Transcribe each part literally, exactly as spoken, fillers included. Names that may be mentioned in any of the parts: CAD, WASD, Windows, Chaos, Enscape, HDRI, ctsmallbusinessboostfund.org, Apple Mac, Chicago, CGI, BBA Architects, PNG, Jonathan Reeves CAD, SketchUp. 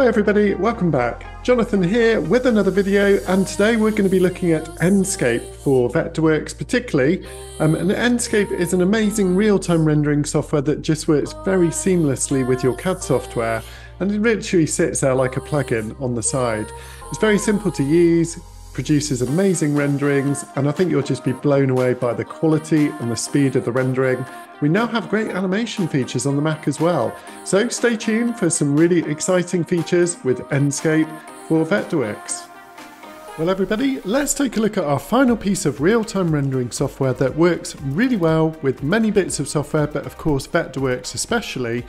Hi everybody, welcome back. Jonathan here with another video, and today we're going to be looking at Enscape for Vectorworks particularly. Um, and Enscape is an amazing real-time rendering software that just works very seamlessly with your C A D software, and it literally sits there like a plugin on the side. It's very simple to use, produces amazing renderings, and I think you'll just be blown away by the quality and the speed of the rendering. We now have great animation features on the Mac as well, so stay tuned for some really exciting features with Enscape for Vectorworks. Well everybody, let's take a look at our final piece of real-time rendering software that works really well with many bits of software, but of course Vectorworks especially,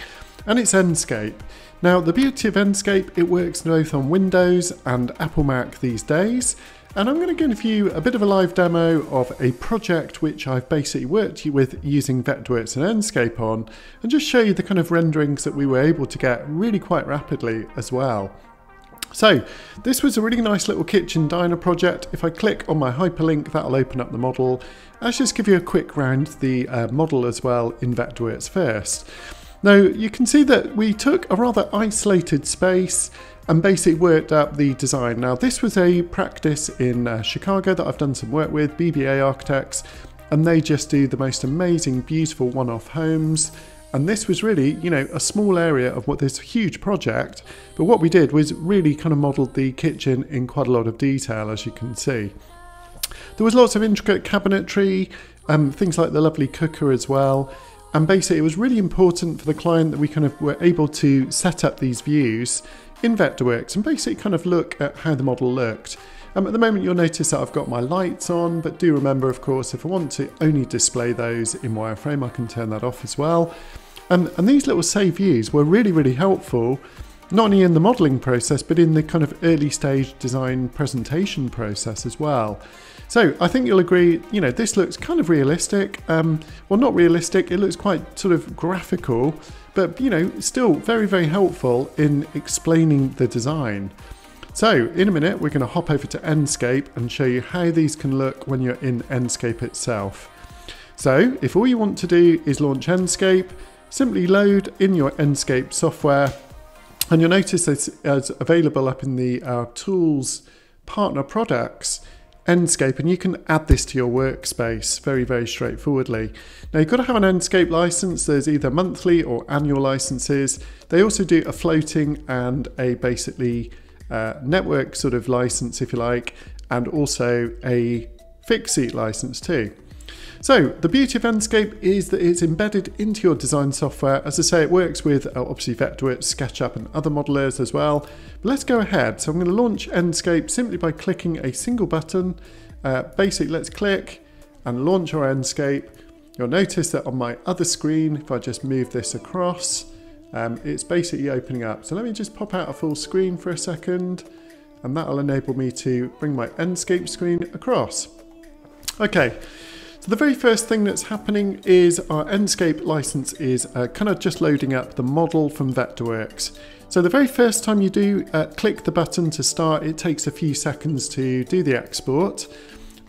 and it's Enscape. Now the beauty of Enscape, it works both on Windows and Apple Mac these days, and I'm going to give you a bit of a live demo of a project which I've basically worked with using Vectorworks and Enscape on, and just show you the kind of renderings that we were able to get really quite rapidly as well. So this was a really nice little kitchen diner project. If I click on my hyperlink, that'll open up the model. I'll just give you a quick round the uh, model as well in Vectorworks first. Now you can see that we took a rather isolated space and basically worked up the design. Now this was a practice in uh, Chicago that I've done some work with, B B A Architects, and they just do the most amazing, beautiful one-off homes. And this was really, you know, a small area of what this huge project, but what we did was really kind of modeled the kitchen in quite a lot of detail, as you can see. There was lots of intricate cabinetry, um, things like the lovely cooker as well. And basically it was really important for the client that we kind of were able to set up these views in Vectorworks and basically kind of look at how the model looked. Um, at the moment you'll notice that I've got my lights on, but do remember of course if I want to only display those in wireframe I can turn that off as well. Um, and these little save views were really really helpful, not only in the modeling process but in the kind of early stage design presentation process as well. So I think you'll agree, you know, this looks kind of realistic, um, well not realistic, it looks quite sort of graphical, but you know, still very very helpful in explaining the design. So in a minute we're going to hop over to Enscape and show you how these can look when you're in Enscape itself. So if all you want to do is launch Enscape, simply load in your Enscape software. And you'll notice this is available up in the uh, Tools Partner Products Enscape, and you can add this to your workspace very, very straightforwardly. Now you've got to have an Enscape license. There's either monthly or annual licenses. They also do a floating and a basically uh, network sort of license, if you like, and also a fixed seat license too. So the beauty of Enscape is that it's embedded into your design software. As I say, it works with uh, obviously Vectorworks, SketchUp and other modelers as well. But let's go ahead. So I'm going to launch Enscape simply by clicking a single button. Uh, basically, let's click and launch our Enscape. You'll notice that on my other screen, if I just move this across, um, it's basically opening up. So let me just pop out a full screen for a second, and that'll enable me to bring my Enscape screen across. Okay. So the very first thing that's happening is our Enscape license is uh, kind of just loading up the model from Vectorworks. So the very first time you do uh, click the button to start, it takes a few seconds to do the export.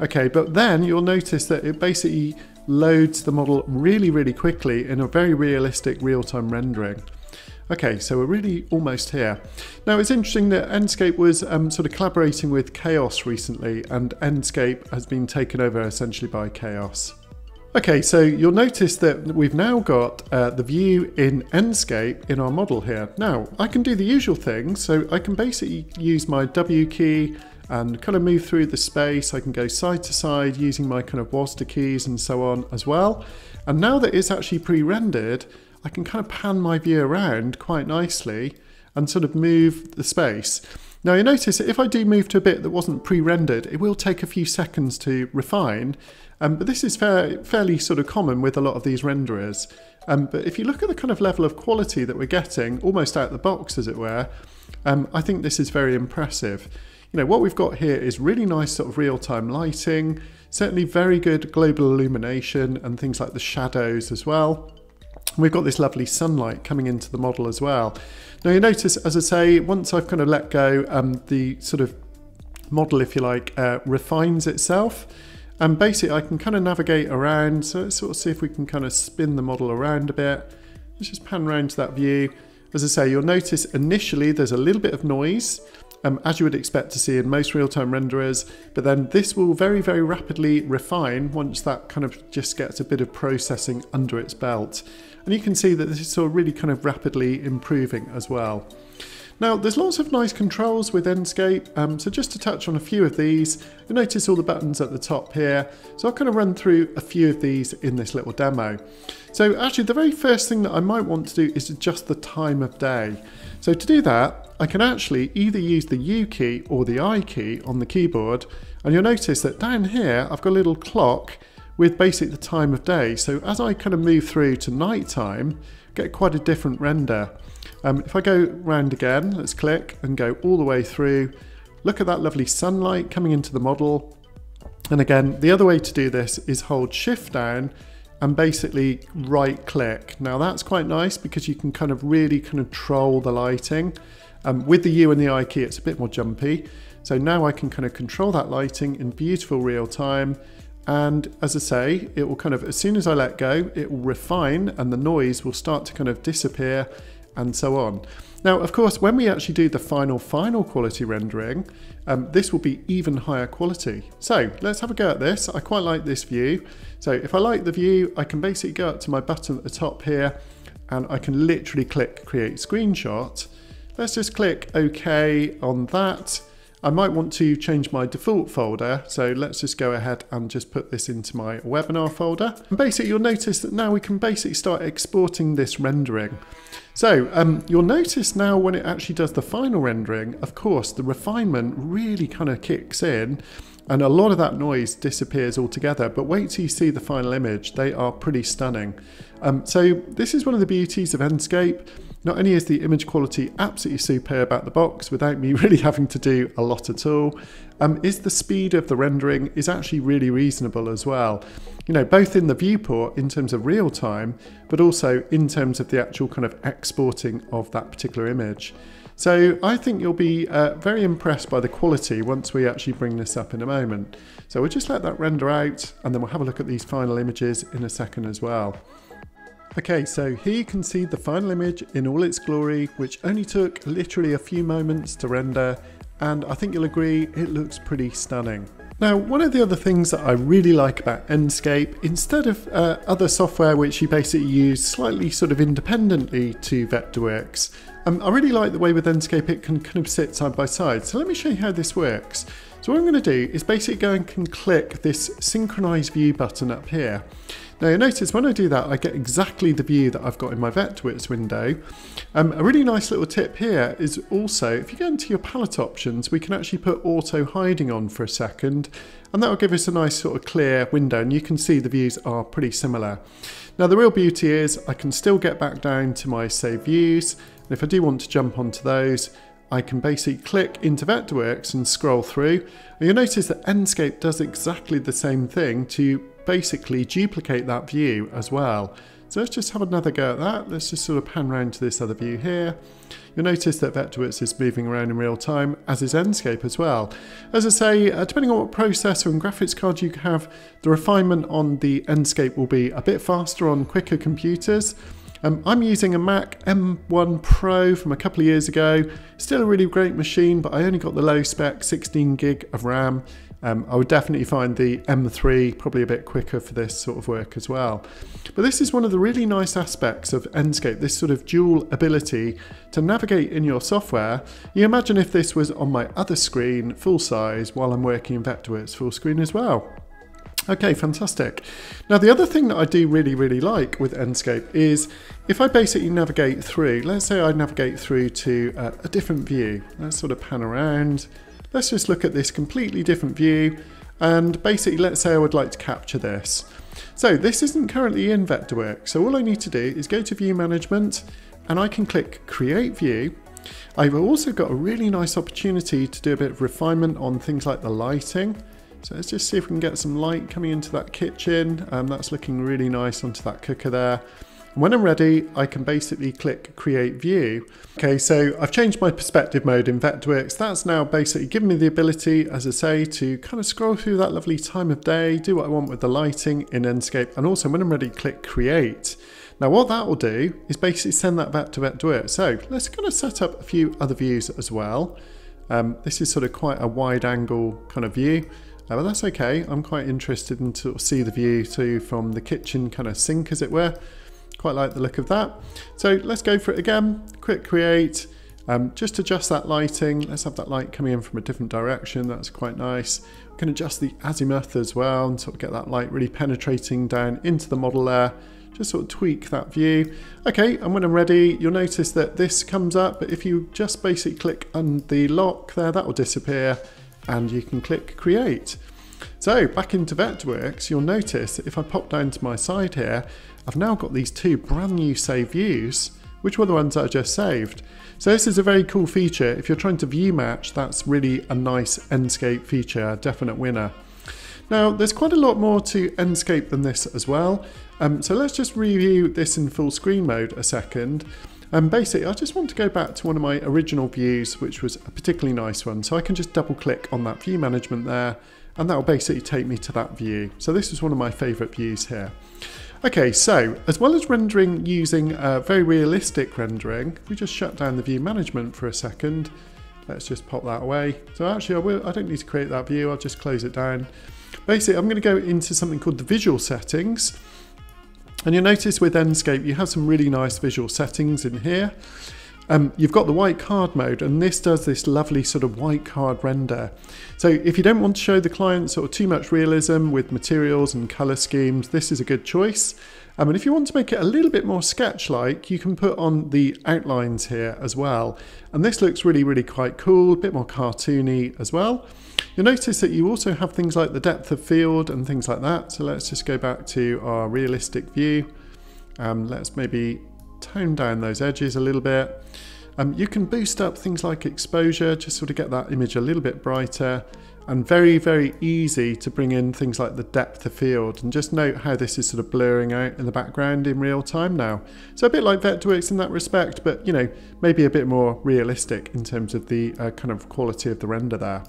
Okay, but then you'll notice that it basically loads the model really, really quickly in a very realistic real-time rendering. Okay, so we're really almost here. Now it's interesting that Enscape was um, sort of collaborating with Chaos recently, and Enscape has been taken over essentially by Chaos. Okay, so you'll notice that we've now got uh, the view in Enscape in our model here. Now I can do the usual thing, so I can basically use my W key and kind of move through the space. I can go side to side using my kind of W A S D keys and so on as well. And now that it's actually pre-rendered, I can kind of pan my view around quite nicely and sort of move the space. Now you notice that if I do move to a bit that wasn't pre-rendered, it will take a few seconds to refine, um, but this is fair, fairly sort of common with a lot of these renderers. Um, but if you look at the kind of level of quality that we're getting, almost out the box as it were, um, I think this is very impressive. You know, what we've got here is really nice sort of real-time lighting, certainly very good global illumination and things like the shadows as well. We've got this lovely sunlight coming into the model as well. Now you notice, as I say, once I've kind of let go, um, the sort of model, if you like, uh, refines itself. And basically I can kind of navigate around. So let's sort of see if we can kind of spin the model around a bit. Let's just pan around to that view. As I say, you'll notice initially there's a little bit of noise, um, as you would expect to see in most real-time renderers, but then this will very, very rapidly refine once that kind of just gets a bit of processing under its belt. And you can see that this is sort of really kind of rapidly improving as well. Now, there's lots of nice controls with Enscape, um, so just to touch on a few of these, you'll notice all the buttons at the top here. So I'll kind of run through a few of these in this little demo. So actually, the very first thing that I might want to do is adjust the time of day. So to do that, I can actually either use the U key or the I key on the keyboard, and you'll notice that down here, I've got a little clock with basically the time of day. So as I kind of move through to nighttime, get quite a different render. Um, if I go round again, let's click and go all the way through, look at that lovely sunlight coming into the model. And again, the other way to do this is hold shift down and basically right click. Now that's quite nice because you can kind of really kind of control the lighting. Um, with the U and the I key, it's a bit more jumpy. So now I can kind of control that lighting in beautiful real time. And as I say, it will kind of, as soon as I let go, it will refine and the noise will start to kind of disappear and so on. Now, of course, when we actually do the final, final quality rendering, um, this will be even higher quality. So let's have a go at this. I quite like this view. So if I like the view, I can basically go up to my button at the top here and I can literally click create screenshot. Let's just click OK on that. I might want to change my default folder, so let's just go ahead and just put this into my webinar folder. And basically, you'll notice that now we can basically start exporting this rendering. So um, you'll notice now when it actually does the final rendering, of course, the refinement really kind of kicks in and a lot of that noise disappears altogether, but wait till you see the final image. They are pretty stunning. Um, so this is one of the beauties of Enscape. Not only is the image quality absolutely superb out the box without me really having to do a lot at all, um, is the speed of the rendering is actually really reasonable as well. You know, both in the viewport in terms of real time, but also in terms of the actual kind of exporting of that particular image. So I think you'll be uh, very impressed by the quality once we actually bring this up in a moment. So we'll just let that render out and then we'll have a look at these final images in a second as well. Okay, so here you can see the final image in all its glory, which only took literally a few moments to render, and I think you'll agree it looks pretty stunning. Now, one of the other things that I really like about Enscape, instead of uh, other software which you basically use slightly sort of independently to Vectorworks, um, I really like the way with Enscape it can kind of sit side by side. So let me show you how this works. So what I'm going to do is basically go and can click this synchronize view button up here. Now you'll notice when I do that, I get exactly the view that I've got in my Vectorworks window. Um, a really nice little tip here is also, if you go into your palette options, we can actually put auto hiding on for a second, and that will give us a nice sort of clear window, and you can see the views are pretty similar. Now the real beauty is I can still get back down to my save views, and if I do want to jump onto those, I can basically click into Vectorworks and scroll through, and you'll notice that Enscape does exactly the same thing to basically duplicate that view as well. So let's just have another go at that. Let's just sort of pan round to this other view here. You'll notice that Vectorworks is moving around in real time, as is Enscape as well. As I say, uh, depending on what processor and graphics card you have, the refinement on the Enscape will be a bit faster on quicker computers. Um, I'm using a Mac M one Pro from a couple of years ago. Still a really great machine, but I only got the low spec sixteen gig of RAM. Um, I would definitely find the M three probably a bit quicker for this sort of work as well. But this is one of the really nice aspects of Enscape, this sort of dual ability to navigate in your software. You imagine if this was on my other screen, full size, while I'm working in Vectorworks full screen as well. Okay, fantastic. Now the other thing that I do really, really like with Enscape is if I basically navigate through, let's say I navigate through to uh, a different view. Let's sort of pan around. Let's just look at this completely different view, and basically let's say I would like to capture this. So this isn't currently in Vectorworks, so all I need to do is go to View Management and I can click Create View. I've also got a really nice opportunity to do a bit of refinement on things like the lighting. So let's just see if we can get some light coming into that kitchen, and um, that's looking really nice onto that cooker there. When I'm ready, I can basically click Create View. Okay, so I've changed my perspective mode in Vectorworks. That's now basically given me the ability, as I say, to kind of scroll through that lovely time of day, do what I want with the lighting in Enscape, and also when I'm ready, click Create. Now what that will do is basically send that back to that view. So let's kind of set up a few other views as well. Um, this is sort of quite a wide angle kind of view, uh, but that's okay. I'm quite interested in to see the view too from the kitchen kind of sink, as it were. Quite like the look of that. So let's go for it again. Quick create. Um, just adjust that lighting. Let's have that light coming in from a different direction. That's quite nice. We can adjust the azimuth as well and sort of get that light really penetrating down into the model there. Just sort of tweak that view. Okay, and when I'm ready, you'll notice that this comes up, but if you just basically click on the lock there, that will disappear and you can click create. So back into Vectorworks, you'll notice that if I pop down to my side here, I've now got these two brand new save views, which were the ones that I just saved. So this is a very cool feature. If you're trying to view match, that's really a nice Enscape feature, a definite winner. Now, there's quite a lot more to Enscape than this as well. Um, so let's just review this in full screen mode a second. And um, basically, I just want to go back to one of my original views, which was a particularly nice one. So I can just double click on that view management there, and that will basically take me to that view. So this is one of my favorite views here. Okay, so as well as rendering using uh, very realistic rendering, we just shut down the view management for a second. Let's just pop that away. So actually I, will, I don't need to create that view, I'll just close it down. Basically, I'm gonna go into something called the visual settings. And you'll notice with Enscape, you have some really nice visual settings in here. Um, you've got the white card mode, and this does this lovely sort of white card render. So if you don't want to show the client sort of too much realism with materials and color schemes, this is a good choice. Um, and if you want to make it a little bit more sketch-like, you can put on the outlines here as well. And this looks really, really quite cool, a bit more cartoony as well. You'll notice that you also have things like the depth of field and things like that. So let's just go back to our realistic view. Um, let's maybe tone down those edges a little bit. Um, you can boost up things like exposure, just sort of get that image a little bit brighter, and very, very easy to bring in things like the depth of field, and just note how this is sort of blurring out in the background in real time now. So a bit like Vectorworks in that respect, but you know, maybe a bit more realistic in terms of the uh, kind of quality of the render there.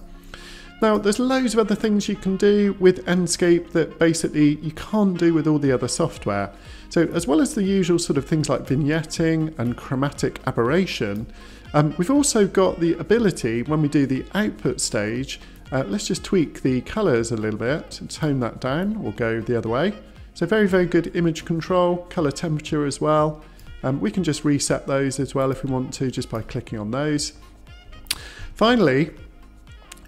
Now, there's loads of other things you can do with Enscape that basically you can't do with all the other software. So as well as the usual sort of things like vignetting and chromatic aberration, um, we've also got the ability, when we do the output stage, uh, let's just tweak the colors a little bit, tone that down or go the other way. So very, very good image control, color temperature as well. Um, we can just reset those as well if we want to, just by clicking on those. Finally,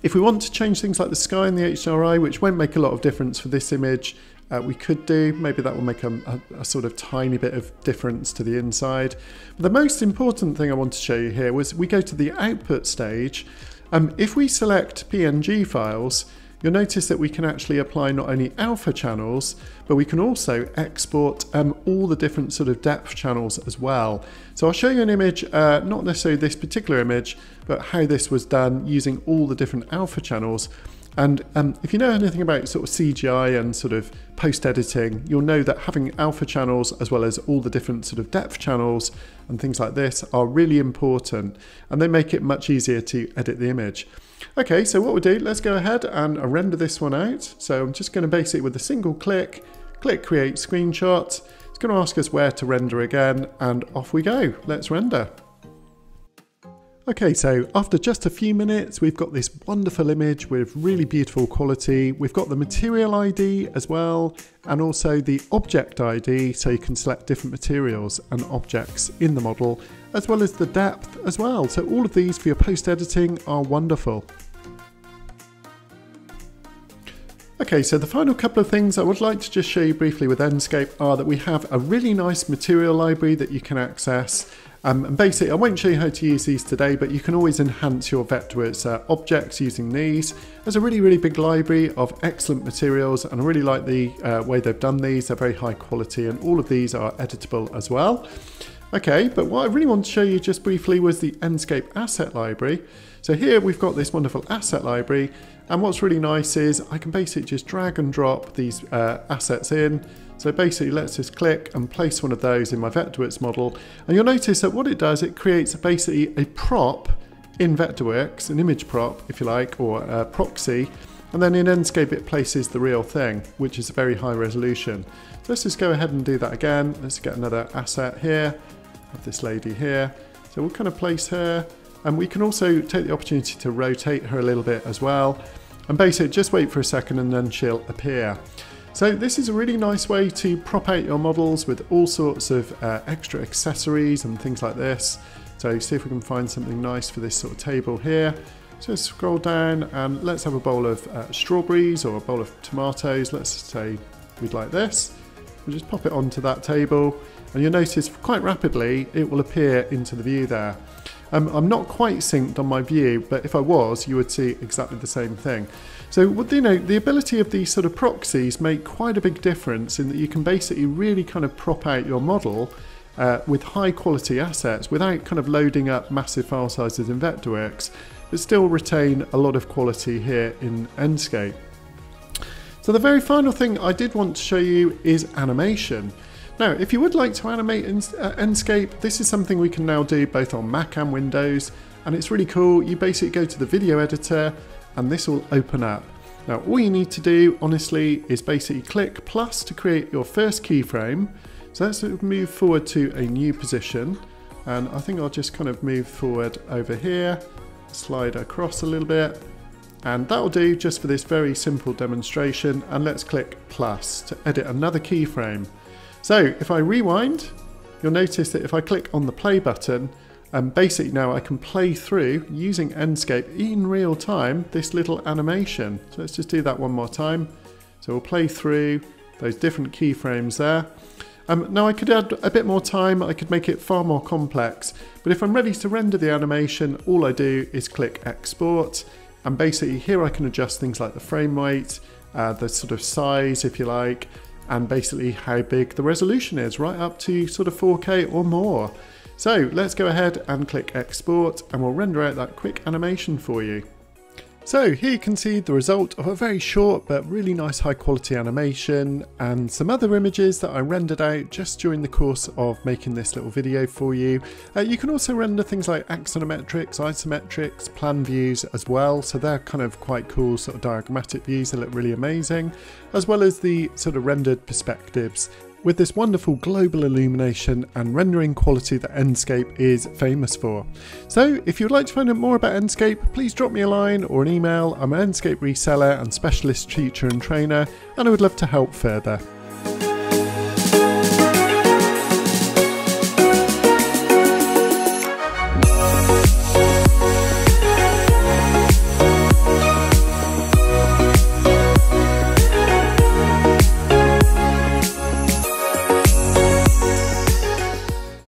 if we want to change things like the sky and the H D R I, which won't make a lot of difference for this image, uh, we could do. Maybe that will make a, a, a sort of tiny bit of difference to the inside. But the most important thing I want to show you here was we go to the output stage. Um, if we select P N G files, you'll notice that we can actually apply not only alpha channels, but we can also export um, all the different sort of depth channels as well. So I'll show you an image, uh, not necessarily this particular image, but how this was done using all the different alpha channels. And um, if you know anything about sort of C G I and sort of post-editing, you'll know that having alpha channels as well as all the different sort of depth channels and things like this are really important, and they make it much easier to edit the image. Okay, so what we'll do, let's go ahead and render this one out. So I'm just going to basically with a single click, click create screenshot. It's going to ask us where to render again, and off we go. Let's render. Okay, so after just a few minutes, we've got this wonderful image with really beautiful quality. We've got the material I D as well, and also the object I D, so you can select different materials and objects in the model, as well as the depth as well. So all of these for your post-editing are wonderful. Okay, so the final couple of things I would like to just show you briefly with Enscape are that we have a really nice material library that you can access. Um, and basically, I won't show you how to use these today, but you can always enhance your Vectorworks uh, objects using these. There's a really, really big library of excellent materials, and I really like the uh, way they've done these. They're very high quality, and all of these are editable as well. Okay, but what I really want to show you just briefly was the Enscape asset library. So here we've got this wonderful asset library, and what's really nice is I can basically just drag and drop these uh, assets in. So basically, let's just click and place one of those in my Vectorworks model. And you'll notice that what it does, it creates basically a prop in Vectorworks, an image prop, if you like, or a proxy. And then in Enscape it places the real thing, which is a very high resolution. So let's just go ahead and do that again. Let's get another asset here, have this lady here. So we'll kind of place her, and we can also take the opportunity to rotate her a little bit as well. And basically just wait for a second and then she'll appear. So this is a really nice way to prop out your models with all sorts of uh, extra accessories and things like this. So see if we can find something nice for this sort of table here. So let's scroll down and let's have a bowl of uh, strawberries or a bowl of tomatoes. Let's say we'd like this. We'll just pop it onto that table and you'll notice quite rapidly it will appear into the view there. Um, I'm not quite synced on my view, but if I was, you would see exactly the same thing. So, you know, the ability of these sort of proxies make quite a big difference in that you can basically really kind of prop out your model uh, with high quality assets without kind of loading up massive file sizes in Vectorworks, but still retain a lot of quality here in Enscape. So the very final thing I did want to show you is animation. Now, if you would like to animate Enscape, this is something we can now do both on Mac and Windows, and it's really cool. You basically go to the video editor and this will open up. Now, all you need to do, honestly, is basically click plus to create your first keyframe. So let's move forward to a new position, and I think I'll just kind of move forward over here, slide across a little bit, and that'll do just for this very simple demonstration. And let's click plus to edit another keyframe. So if I rewind, you'll notice that if I click on the play button, and um, basically now I can play through using Enscape in real time this little animation. So let's just do that one more time. So we'll play through those different keyframes there. Um, now I could add a bit more time, I could make it far more complex, but if I'm ready to render the animation, all I do is click export, and basically here I can adjust things like the frame rate, uh, the sort of size if you like, and basically how big the resolution is, right up to sort of four K or more. So let's go ahead and click export and we'll render out that quick animation for you. So here you can see the result of a very short but really nice high quality animation and some other images that I rendered out just during the course of making this little video for you. Uh, you can also render things like axonometrics, isometrics, plan views as well, so they're kind of quite cool sort of diagrammatic views that look really amazing, as well as the sort of rendered perspectives, with this wonderful global illumination and rendering quality that Enscape is famous for. So if you'd like to find out more about Enscape, please drop me a line or an email. I'm an Enscape reseller and specialist teacher and trainer, and I would love to help further.